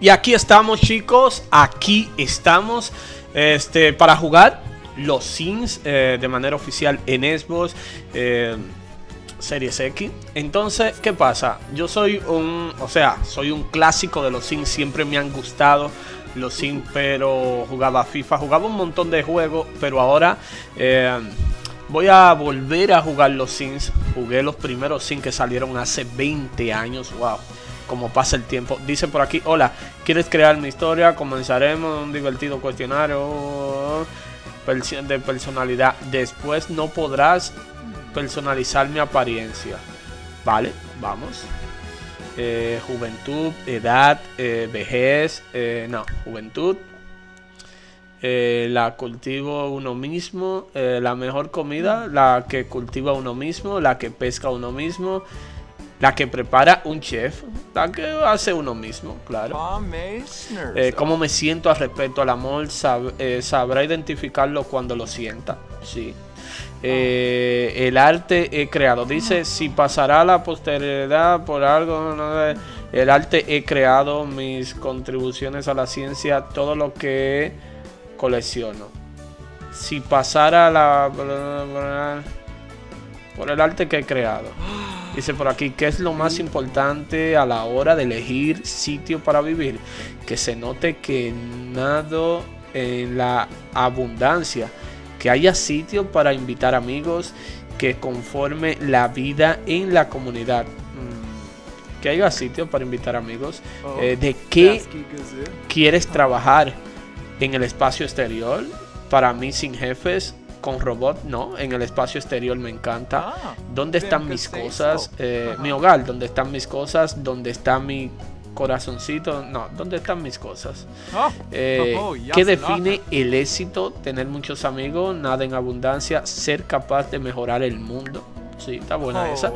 Y aquí estamos, chicos, aquí estamos para jugar los Sims de manera oficial en Xbox Series X. Entonces, ¿qué pasa? Yo soy un clásico de los Sims, siempre me han gustado los Sims, pero jugaba FIFA, jugaba un montón de juegos, pero ahora voy a volver a jugar los Sims. Jugué los primeros Sims que salieron hace 20 años, wow. Como pasa el tiempo. Dice por aquí: hola, ¿quieres crear mi historia? Comenzaremos un divertido cuestionario de personalidad. Después no podrás personalizar mi apariencia. Vale, vamos. Juventud, edad, vejez. No, juventud. La cultivo uno mismo. La mejor comida, la que cultiva uno mismo. La que pesca uno mismo. La que prepara un chef, la que hace uno mismo, claro. ¿Cómo me siento al respecto al amor? ¿Sabrá identificarlo cuando lo sienta? Sí. El arte he creado. Dice, si pasará la posteridad por algo, no, el arte he creado, mis contribuciones a la ciencia, todo lo que colecciono. Si pasara la... por el arte que he creado. Dice por aquí, ¿qué es lo más importante a la hora de elegir sitio para vivir? Que se note que nado en la abundancia, que haya sitio para invitar amigos, que conforme la vida en la comunidad. Que haya sitio para invitar amigos. ¿De qué quieres trabajar? ¿En el espacio exterior? Para mí, sin jefes. Con robot, no, en el espacio exterior me encanta. ¿Dónde están mis cosas? Mi hogar, ¿dónde están mis cosas? ¿Dónde está mi corazoncito? No, ¿dónde están mis cosas? ¿Qué define el éxito? Tener muchos amigos, nada en abundancia, ser capaz de mejorar el mundo. Sí, está buena esa.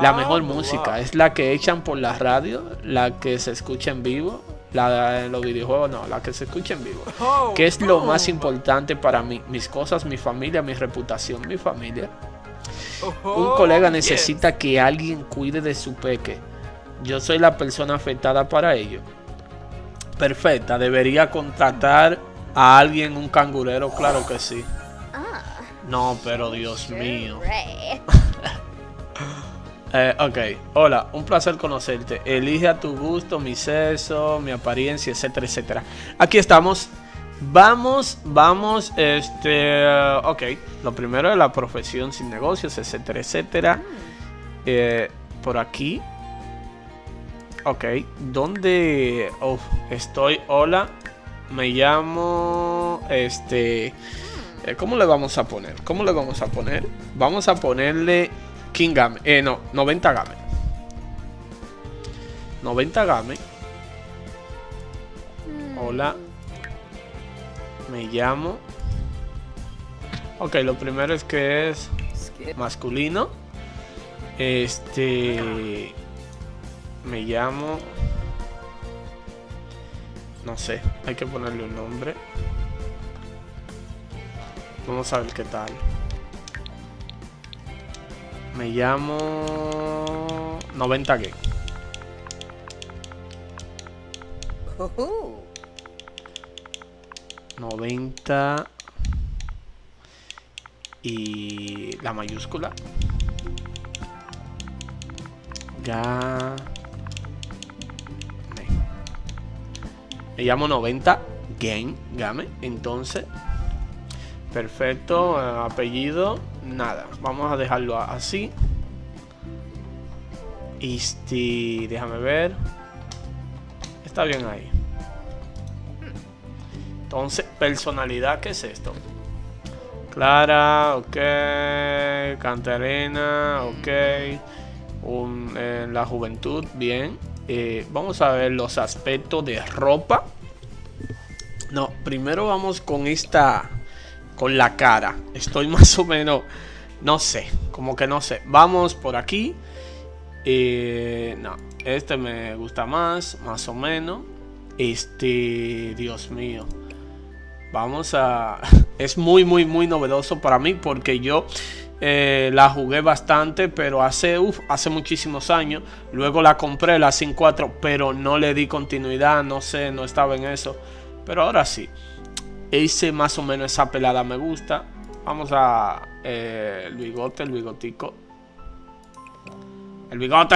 La mejor música es la que echan por la radio, la que se escucha en vivo. La de los videojuegos, no, la que se escucha en vivo. ¿Qué es lo más importante para mí? Mis cosas, mi familia, mi reputación, mi familia. Un colega necesita que alguien cuide de su peque. Yo soy la persona afectada para ello. Perfecta, debería contratar a alguien, un cangurero, claro que sí. No, pero Dios mío. Ok, hola, un placer conocerte. Elige a tu gusto, mi sexo, mi apariencia, etcétera, etcétera. Aquí estamos. Vamos, ok, lo primero es la profesión sin negocios, etcétera, etcétera. Por aquí. Ok, ¿dónde estoy? Hola, me llamo, ¿cómo le vamos a poner? Vamos a ponerle... KIMGAME, no, 90 game. Hola, me llamo. Ok, lo primero es que es masculino. Me llamo, no sé, hay que ponerle un nombre. Vamos a ver qué tal. Me llamo 90G. Y la mayúscula. Me llamo 90Game. Entonces, perfecto. Apellido, nada, vamos a dejarlo así. Déjame ver. Está bien ahí. Entonces, personalidad, ¿qué es esto? Clara, ok. Cantarena, ok. La juventud, bien. Vamos a ver los aspectos de ropa. No, primero vamos con esta... con la cara. Estoy más o menos... no sé. Como que no sé. Vamos por aquí. No. Este me gusta más. Más o menos. Dios mío. Vamos a... Es muy, muy, muy novedoso para mí porque yo la jugué bastante, pero hace muchísimos años. Luego la compré, la Sims 4, pero no le di continuidad, no sé, no estaba en eso. Pero ahora sí, hice más o menos esa pelada, me gusta. Vamos a Luigote, el bigotico. ¡El bigote!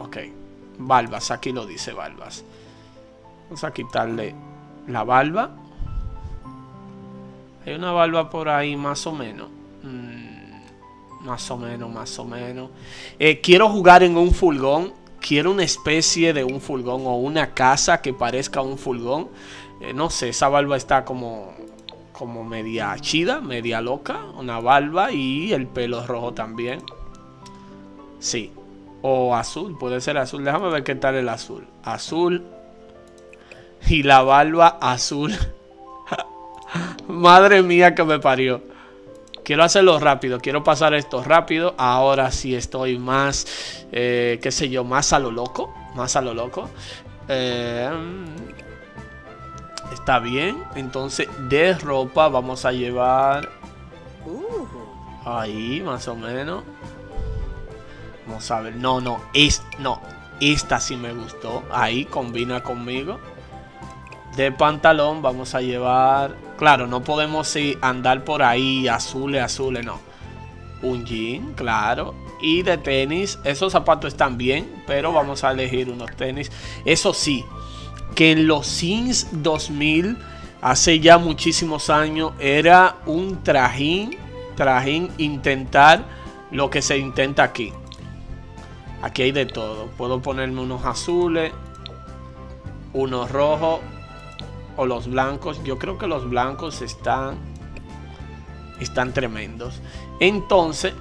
Ok, Balbas, aquí lo dice Balbas. Vamos a quitarle la barba. Hay una barba por ahí, más o menos. Más o menos, más o menos. Quiero jugar en un furgón. Quiero una especie de un furgón o una casa que parezca un furgón. No sé, esa barba está como media chida, media loca. Una barba y el pelo rojo también. Sí. O azul, puede ser azul. Déjame ver qué tal el azul. Azul. Y la barba azul. Madre mía que me parió. Quiero hacerlo rápido, quiero pasar esto rápido. Ahora sí estoy más, qué sé yo, más a lo loco. Más a lo loco. Está bien. Entonces, de ropa vamos a llevar... Ahí, más o menos. Vamos a ver. No, no, esta sí me gustó. Ahí combina conmigo. De pantalón vamos a llevar... Claro, no podemos andar por ahí azules, azules, no. Un jean, claro. Y de tenis, esos zapatos están bien, pero vamos a elegir unos tenis. Eso sí, que en los Sims 2000, hace ya muchísimos años, era un trajín intentar lo que se intenta aquí. Aquí hay de todo. Puedo ponerme unos azules, unos rojos. O los blancos, yo creo que los blancos están tremendos. Entonces,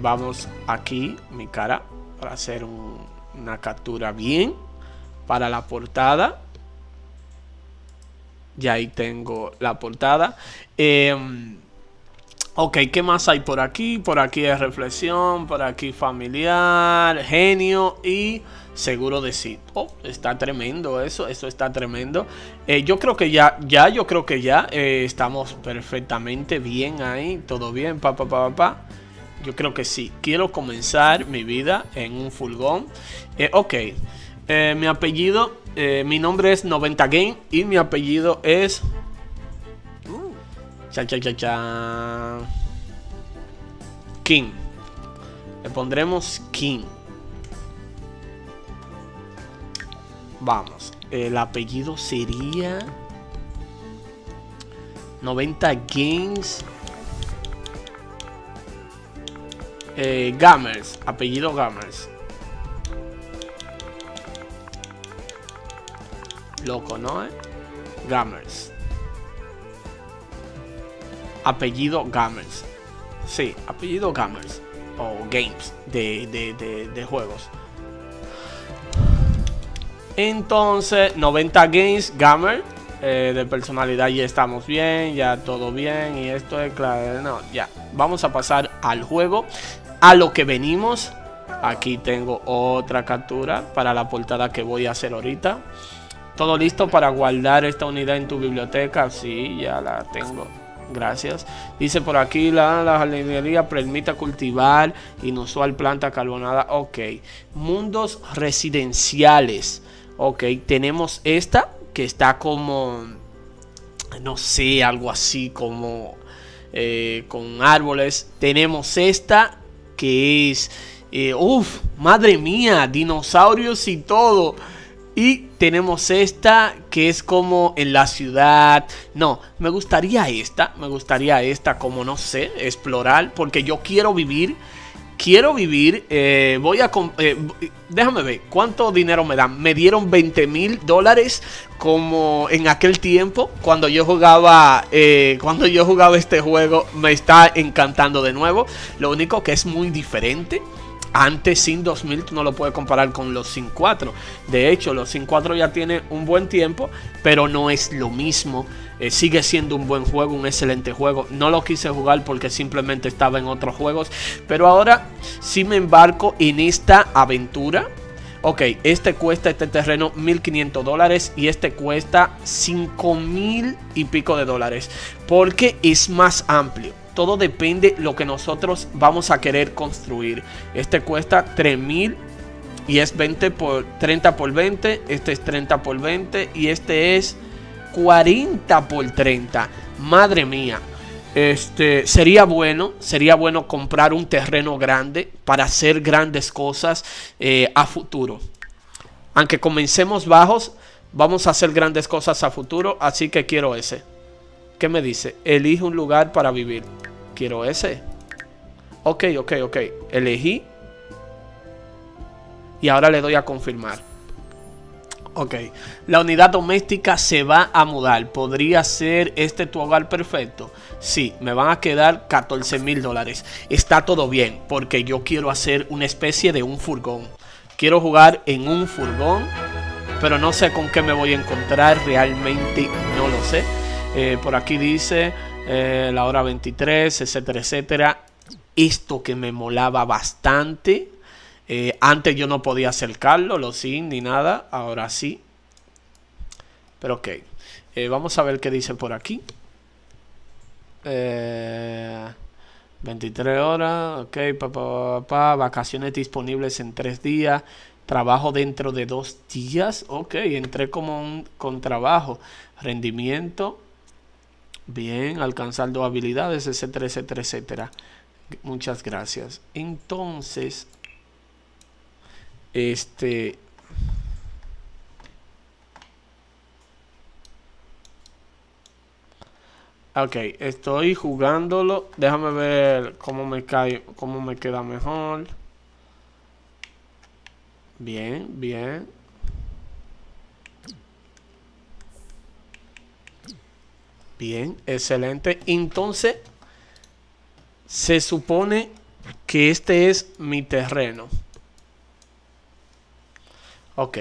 vamos aquí, mi cara, para hacer una captura bien para la portada. Y ahí tengo la portada. Ok, ¿qué más hay por aquí? Por aquí es reflexión, por aquí familiar, genio y... Seguro de sí. Oh, está tremendo eso. Eso está tremendo. Yo creo que ya estamos perfectamente bien ahí. Todo bien, Yo creo que sí. Quiero comenzar mi vida en un furgón. Ok. Mi apellido, mi nombre es 90game y mi apellido es... King. Le pondremos King. Vamos, el apellido sería 90Games Gamers, apellido Gamers. Loco, ¿no? Gamers. Apellido Gamers. Sí, apellido Gamers. O Games, de juegos. Entonces, 90Games Gamer, de personalidad ya estamos bien, ya todo bien. Y esto es claro, no, ya. Vamos a pasar al juego, a lo que venimos. Aquí tengo otra captura para la portada que voy a hacer ahorita. Todo listo para guardar esta unidad en tu biblioteca. Sí, ya la tengo. Gracias. Dice por aquí, la jardinería permite cultivar inusual planta carbonada. Ok. Mundos residenciales. Ok, tenemos esta que está como, no sé, algo así como con árboles. Tenemos esta que es, uff, madre mía, dinosaurios y todo. Y tenemos esta que es como en la ciudad. No, me gustaría esta como, no sé, explorar. Porque yo quiero vivir. Voy a... déjame ver, ¿cuánto dinero me dan? Me dieron $20.000 como en aquel tiempo cuando yo jugaba este juego. Me está encantando de nuevo. Lo único que es muy diferente. Antes, Sims 2000, tú no lo puedes comparar con los Sims 4. De hecho, los Sims 4 ya tiene un buen tiempo, pero no es lo mismo. Sigue siendo un buen juego, un excelente juego. No lo quise jugar porque simplemente estaba en otros juegos. Pero ahora sí me embarco en esta aventura. Ok, este cuesta, este terreno, $1.500 y este cuesta $5.000 y pico porque es más amplio. Todo depende lo que nosotros vamos a querer construir. Este cuesta $3.000 y es 30 por 20, este es 30 por 20 y este es 40 por 30. Madre mía. Sería bueno comprar un terreno grande para hacer grandes cosas a futuro. Aunque comencemos bajos, vamos a hacer grandes cosas a futuro, así que quiero ese. ¿Qué me dice? Elige un lugar para vivir. Quiero ese. Ok. Elegí. Y ahora le doy a confirmar. Ok. La unidad doméstica se va a mudar. ¿Podría ser este tu hogar perfecto? Sí, me van a quedar $14.000. Está todo bien porque yo quiero hacer una especie de un furgón. Quiero jugar en un furgón, pero no sé con qué me voy a encontrar. Realmente no lo sé. Por aquí dice la hora 23, etcétera, etcétera. Esto que me molaba bastante. Antes yo no podía acercarlo, los Sims ni nada. Ahora sí. Pero ok. Vamos a ver qué dice por aquí. 23 horas. Ok, vacaciones disponibles en 3 días. Trabajo dentro de 2 días. Ok, entré como con trabajo. Rendimiento. Bien, alcanzar 2 habilidades, etcétera, etcétera, etcétera. Muchas gracias. Entonces, ok, estoy jugándolo. Déjame ver cómo me queda mejor. Bien, bien. Bien, excelente. Entonces, se supone que este es mi terreno. Ok,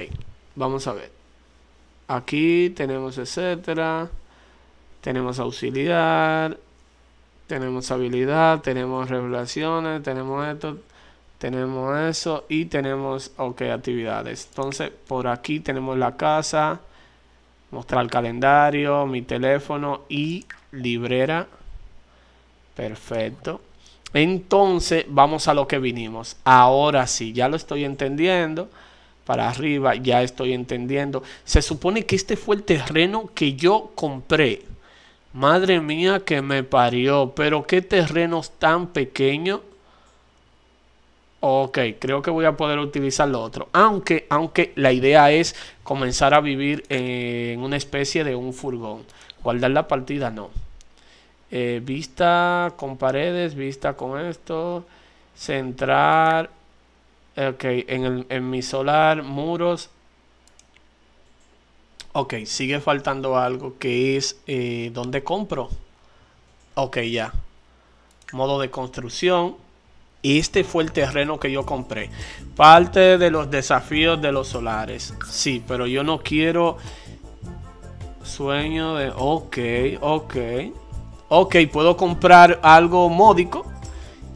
vamos a ver. Aquí tenemos etcétera. Tenemos auxiliar. Tenemos habilidad. Tenemos revelaciones. Tenemos esto. Tenemos eso. Y tenemos, ok, actividades. Entonces, por aquí tenemos la casa. Mostrar el calendario, mi teléfono y librera. Perfecto. Entonces, vamos a lo que vinimos. Ahora sí, ya lo estoy entendiendo. Para arriba, ya estoy entendiendo. Se supone que este fue el terreno que yo compré. Madre mía que me parió. Pero qué terrenos tan pequeños. Ok, creo que voy a poder utilizar lo otro. Aunque la idea es comenzar a vivir en una especie de un furgón. Guardar la partida, no. Vista con paredes, vista con esto. Centrar. Ok, en mi solar, muros. Ok, sigue faltando algo que es ¿dónde compro? Ok, ya. Modo de construcción. Este fue el terreno que yo compré. Parte de los desafíos de los solares. Sí, pero yo no quiero sueño de... Ok, puedo comprar algo módico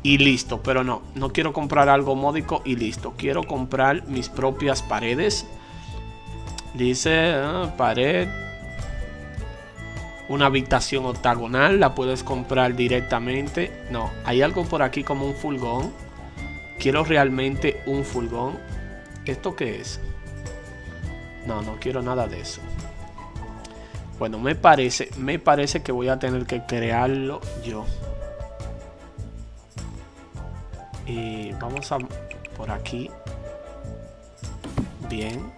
y listo. Pero no quiero comprar algo módico y listo. Quiero comprar mis propias paredes. Dice pared. Una habitación octagonal, la puedes comprar directamente. No, hay algo por aquí como un furgón. Quiero realmente un furgón. ¿Esto qué es? No quiero nada de eso. Bueno, me parece que voy a tener que crearlo yo. Y vamos a por aquí. Bien.